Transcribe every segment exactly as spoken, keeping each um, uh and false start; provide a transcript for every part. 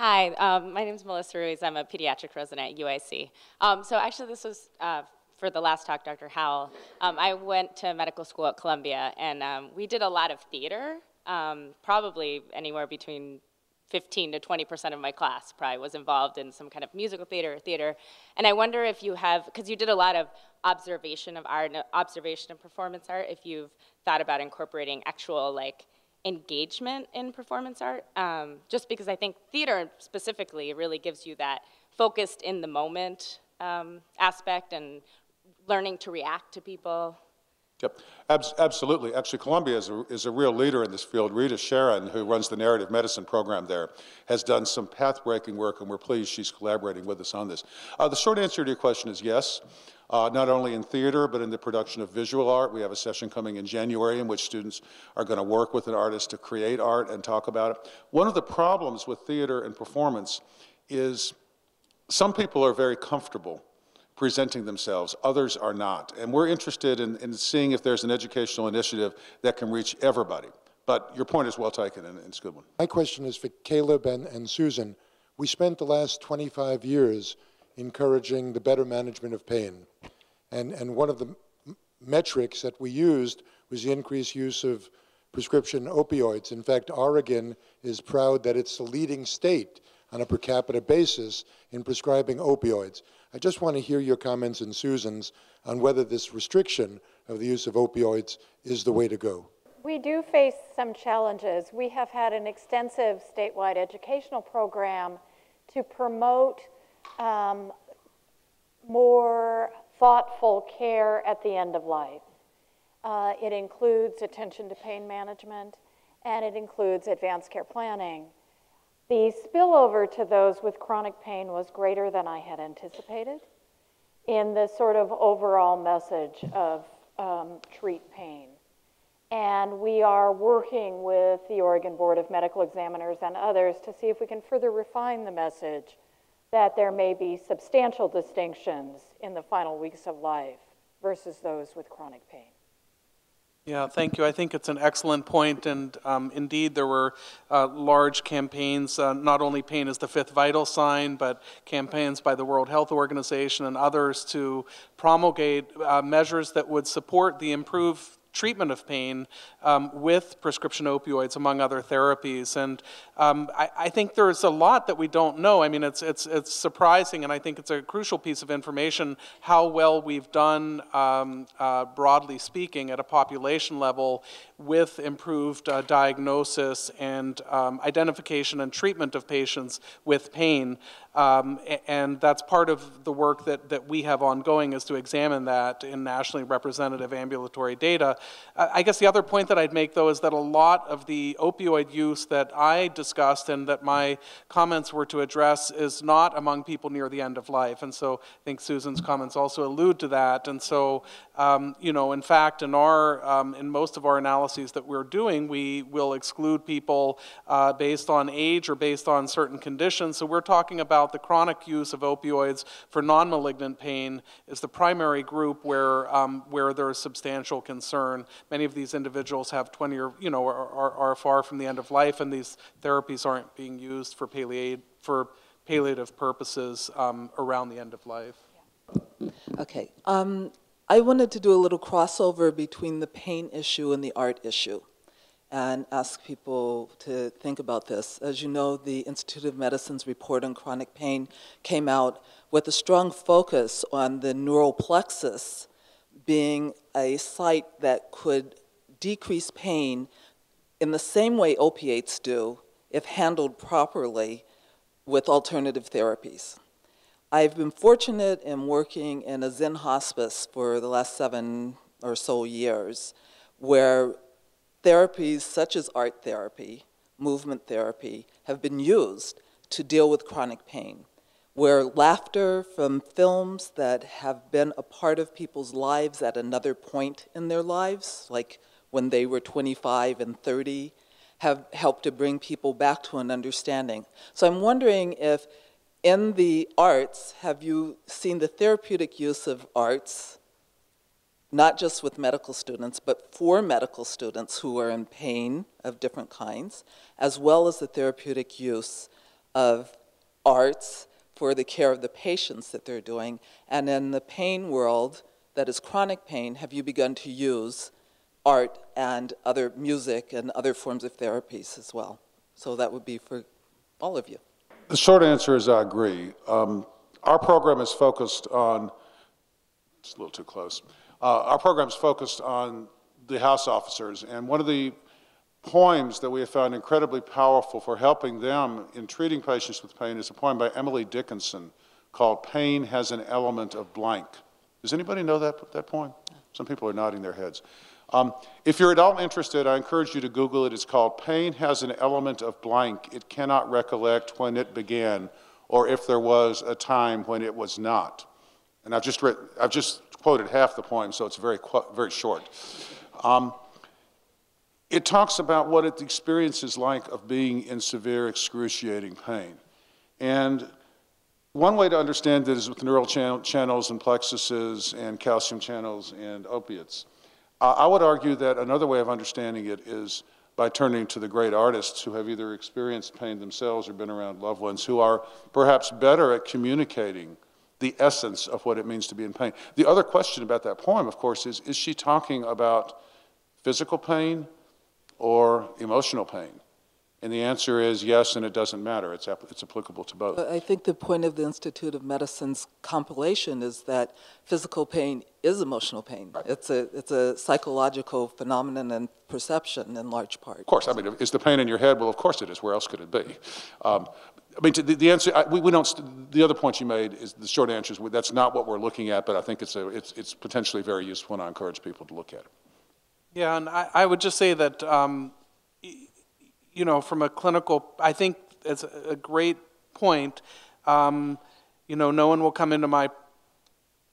Hi, um, my name is Melissa Ruiz. I'm a pediatric resident at U I C. Um, so actually this was uh, for the last talk, Doctor Howell. Um, I went to medical school at Columbia, and um, we did a lot of theater. Um, probably anywhere between fifteen to twenty percent of my class probably was involved in some kind of musical theater or theater. And I wonder if you have, because you did a lot of observation of art, observation of performance art, if you've thought about incorporating actual like engagement in performance art, um, just because I think theater specifically really gives you that focused in the moment um, aspect and learning to react to people. Yep, Abs absolutely. Actually, Columbia is a, is a real leader in this field. Rita Sharon, who runs the Narrative Medicine program there, has done some path-breaking work, and we're pleased she's collaborating with us on this. Uh, the short answer to your question is yes, uh, not only in theater, but in the production of visual art. We have a session coming in January in which students are going to work with an artist to create art and talk about it. One of the problems with theater and performance is some people are very comfortable presenting themselves, others are not. And we're interested in, in seeing if there's an educational initiative that can reach everybody. But your point is well taken, and it's a good one. My question is for Caleb and, and Susan. We spent the last twenty-five years encouraging the better management of pain. And, and one of the metrics that we used was the increased use of prescription opioids. In fact, Oregon is proud that it's the leading state on a per capita basis in prescribing opioids. I just want to hear your comments and Susan's on whether this restriction of the use of opioids is the way to go. We do face some challenges. We have had an extensive statewide educational program to promote um, more thoughtful care at the end of life. Uh, it includes attention to pain management, and it includes advanced care planning. The spillover to those with chronic pain was greater than I had anticipated in the sort of overall message of um, treat pain. And we are working with the Oregon Board of Medical Examiners and others to see if we can further refine the message that there may be substantial distinctions in the final weeks of life versus those with chronic pain. Yeah, thank you. I think it's an excellent point, and um, indeed there were uh, large campaigns, uh, not only Pain is the Fifth Vital Sign, but campaigns by the World Health Organization and others to promulgate uh, measures that would support the improved treatment of pain um, with prescription opioids, among other therapies. And um, I, I think there's a lot that we don't know. I mean, it's, it's, it's surprising, and I think it's a crucial piece of information how well we've done, um, uh, broadly speaking, at a population level with improved uh, diagnosis and um, identification and treatment of patients with pain. Um, and that's part of the work that, that we have ongoing, is to examine that in nationally representative ambulatory data. I guess the other point that I'd make, though, is that a lot of the opioid use that I discussed and that my comments were to address is not among people near the end of life. And so I think Susan's comments also allude to that. And so, um, you know, in fact, in, our, um, in most of our analyses that we're doing, we will exclude people uh, based on age or based on certain conditions. So we're talking about the chronic use of opioids for non-malignant pain is the primary group where um, where there is substantial concern. Many of these individuals have twenty or you know are, are, are far from the end of life, and these therapies aren't being used for palliate for palliative purposes um, around the end of life. Okay, um, I wanted to do a little crossover between the pain issue and the art issue, and ask people to think about this. As you know, the Institute of Medicine's report on chronic pain came out with a strong focus on the neural plexus being a site that could decrease pain in the same way opiates do if handled properly with alternative therapies. I've been fortunate in working in a Zen hospice for the last seven or so years, where therapies such as art therapy, movement therapy, have been used to deal with chronic pain, where laughter from films that have been a part of people's lives at another point in their lives, like when they were twenty-five and thirty, have helped to bring people back to an understanding. So I'm wondering if in the arts, have you seen the therapeutic use of arts, not just with medical students, but for medical students who are in pain of different kinds, as well as the therapeutic use of arts for the care of the patients that they're doing? And in the pain world, that is chronic pain, have you begun to use art and other music and other forms of therapies as well? So that would be for all of you. The short answer is I agree. Um, our program is focused on, it's a little too close, uh, our program is focused on the house officers, and one of the poems that we have found incredibly powerful for helping them in treating patients with pain is a poem by Emily Dickinson called Pain Has an Element of Blank. Does anybody know that, that poem? Some people are nodding their heads. Um, if you're at all interested, I encourage you to Google it. It's called Pain Has an Element of Blank. It cannot recollect when it began or if there was a time when it was not. And I've just, read, I've just quoted half the poem, so it's very, very short. Um, It talks about what it, the experience is like of being in severe excruciating pain. And one way to understand it is with neural chan channels and plexuses and calcium channels and opiates. Uh, I would argue that another way of understanding it is by turning to the great artists who have either experienced pain themselves or been around loved ones who are perhaps better at communicating the essence of what it means to be in pain. The other question about that poem, of course, is, is she talking about physical pain or emotional pain? And the answer is yes, and it doesn't matter. It's, it's applicable to both. I think the point of the Institute of Medicine's compilation is that physical pain is emotional pain. Right. It's, a, it's a psychological phenomenon and perception in large part. Of course. I mean, is the pain in your head? Well, of course it is. Where else could it be? Um, I mean, the, the answer, I, we, we don't, the other point you made is, the short answer is that's not what we're looking at, but I think it's, a, it's, it's potentially very useful, and I encourage people to look at it. Yeah, and I, I would just say that, um, you know, from a clinical, I think it's a great point. Um, you know, no one will come into my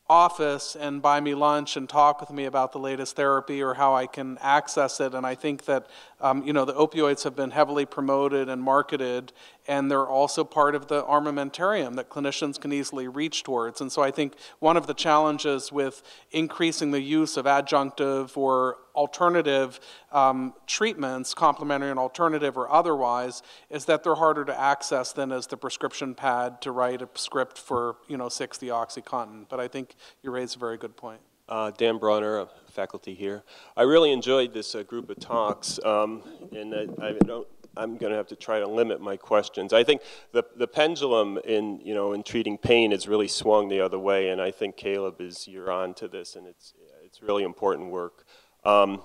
office and buy me lunch and talk with me about the latest therapy or how I can access it. And I think that, um, you know, the opioids have been heavily promoted and marketed, and they're also part of the armamentarium that clinicians can easily reach towards. And so I think one of the challenges with increasing the use of adjunctive or alternative um, treatments, complementary and alternative or otherwise, is that they're harder to access than as the prescription pad to write a script for, you know, sixty OxyContin. But I think you raise a very good point. Uh, Dan Brauner, faculty here. I really enjoyed this uh, group of talks, um, and I, I don't, I'm going to have to try to limit my questions. I think the, the pendulum in, you know, in treating pain has really swung the other way, and I think Caleb is, you're on to this, and it's, it's really important work. Um,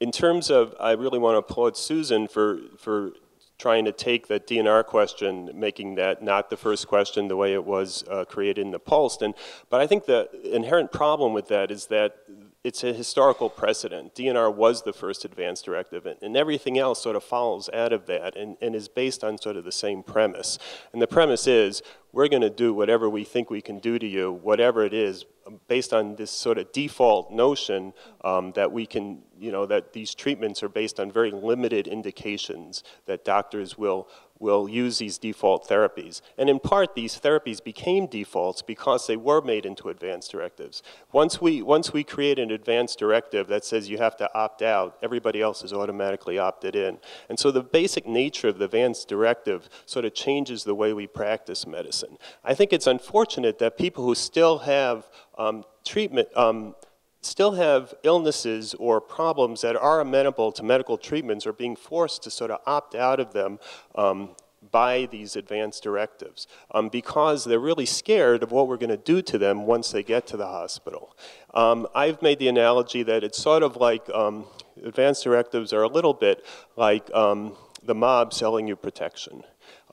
in terms of, I really want to applaud Susan for, for trying to take that D N R question, making that not the first question the way it was uh, created in the POLST. And, but I think the inherent problem with that is that it's a historical precedent. D N R was the first advance directive, and, and everything else sort of follows out of that and, and is based on sort of the same premise. And the premise is, we're going to do whatever we think we can do to you, whatever it is, based on this sort of default notion um, that we can, you know, that these treatments are based on very limited indications, that doctors will, will use these default therapies. And in part, these therapies became defaults because they were made into advance directives. Once we, once we create an advance directive that says you have to opt out, everybody else is automatically opted in. And so the basic nature of the advance directive sort of changes the way we practice medicine. I think it's unfortunate that people who still have um, treatment, um, still have illnesses or problems that are amenable to medical treatments are being forced to sort of opt out of them um, by these advance directives um, because they're really scared of what we're going to do to them once they get to the hospital. Um, I've made the analogy that it's sort of like um, advance directives are a little bit like um, the mob selling you protection.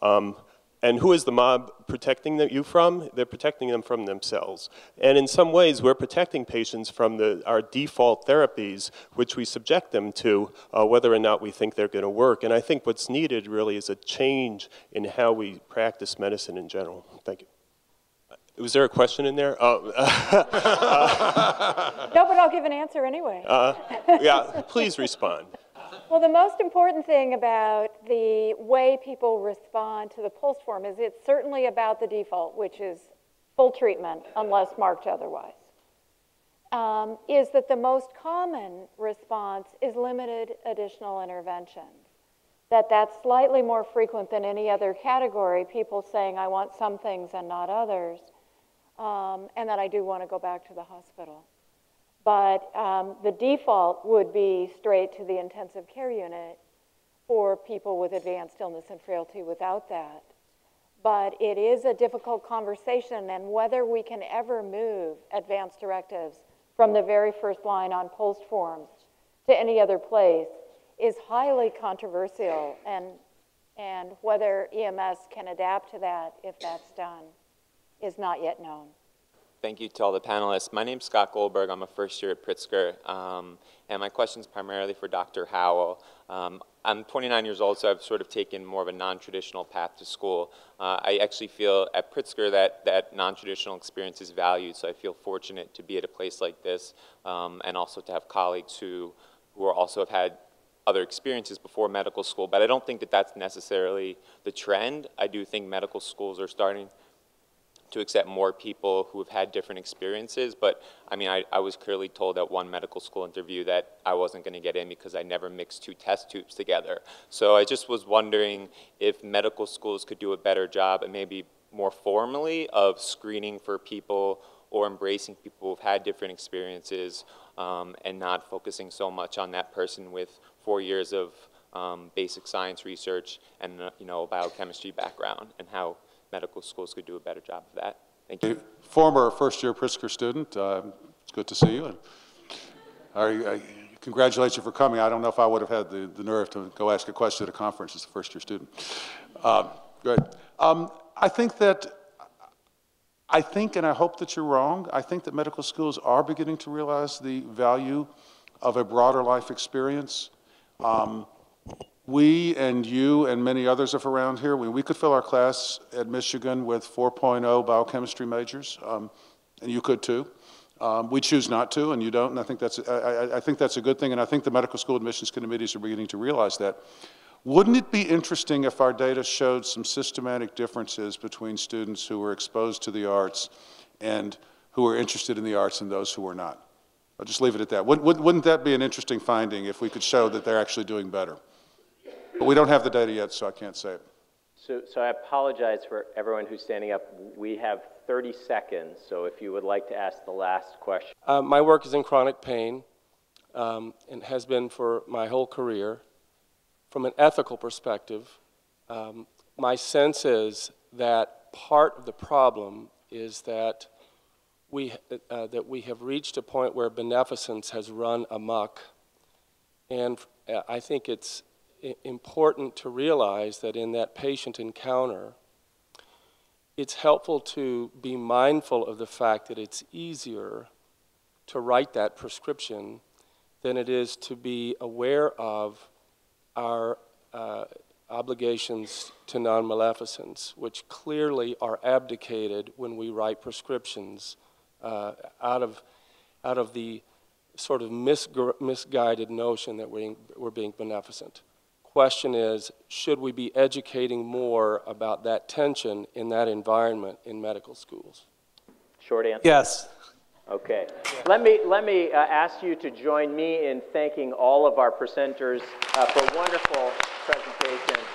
Um, And who is the mob protecting you from? They're protecting them from themselves. And in some ways, we're protecting patients from the, our default therapies, which we subject them to, uh, whether or not we think they're going to work. And I think what's needed really is a change in how we practice medicine in general. Thank you. Was there a question in there? Oh. uh, no, but I'll give an answer anyway. Uh, yeah, please respond. Well, the most important thing about the way people respond to the POLST form is it's certainly about the default, which is full treatment unless marked otherwise, um, is that the most common response is limited additional interventions. that that's slightly more frequent than any other category, people saying, I want some things and not others, um, and that I do want to go back to the hospital. But um, the default would be straight to the intensive care unit for people with advanced illness and frailty without that. But it is a difficult conversation, and whether we can ever move advanced directives from the very first line on POLST forms to any other place is highly controversial, and, and whether E M S can adapt to that if that's done is not yet known. Thank you to all the panelists. My name's Scott Goldberg. I'm a first year at Pritzker, um, and my question is primarily for Doctor Howell. Um, I'm twenty-nine years old, so I've sort of taken more of a non-traditional path to school. Uh, I actually feel at Pritzker that, that non-traditional experience is valued, so I feel fortunate to be at a place like this, um, and also to have colleagues who, who are also have had other experiences before medical school, but I don't think that that's necessarily the trend. I do think medical schools are starting to accept more people who have had different experiences, but I mean, I, I was clearly told at one medical school interview that I wasn't going to get in because I never mixed two test tubes together. So I just was wondering if medical schools could do a better job, and maybe more formally, of screening for people or embracing people who've had different experiences, um, and not focusing so much on that person with four years of um, basic science research and uh, you know, a biochemistry background, and how medical schools could do a better job of that. Thank you. A former first-year Pritzker student, uh, it's good to see you. And I, I congratulate you for coming. I don't know if I would have had the, the nerve to go ask a question at a conference as a first-year student. Um, great. Um, I think that, I think, and I hope that you're wrong, I think that medical schools are beginning to realize the value of a broader life experience. Um, We and you and many others of around here, we, we could fill our class at Michigan with four point oh biochemistry majors, um, and you could too. Um, we choose not to, and you don't, and I think, that's, I, I think that's a good thing, and I think the medical school admissions committees are beginning to realize that. Wouldn't it be interesting if our data showed some systematic differences between students who were exposed to the arts and who were interested in the arts and those who were not? I'll just leave it at that. Wouldn't, wouldn't that be an interesting finding if we could show that they're actually doing better? But we don't have the data yet, so I can't say it. So, so I apologize for everyone who's standing up. We have thirty seconds, so if you would like to ask the last question. Uh, my work is in chronic pain, um, and has been for my whole career. From an ethical perspective, um, my sense is that part of the problem is that we, uh, that we have reached a point where beneficence has run amok, and I think it's important to realize that in that patient encounter, it's helpful to be mindful of the fact that it's easier to write that prescription than it is to be aware of our uh, obligations to non-maleficence, which clearly are abdicated when we write prescriptions uh, out of, out of the sort of misgu- misguided notion that we, we're being beneficent. Question is, should we be educating more about that tension in that environment in medical schools? Short answer. Yes. Okay. Let me, let me uh, ask you to join me in thanking all of our presenters uh, for a wonderful presentation.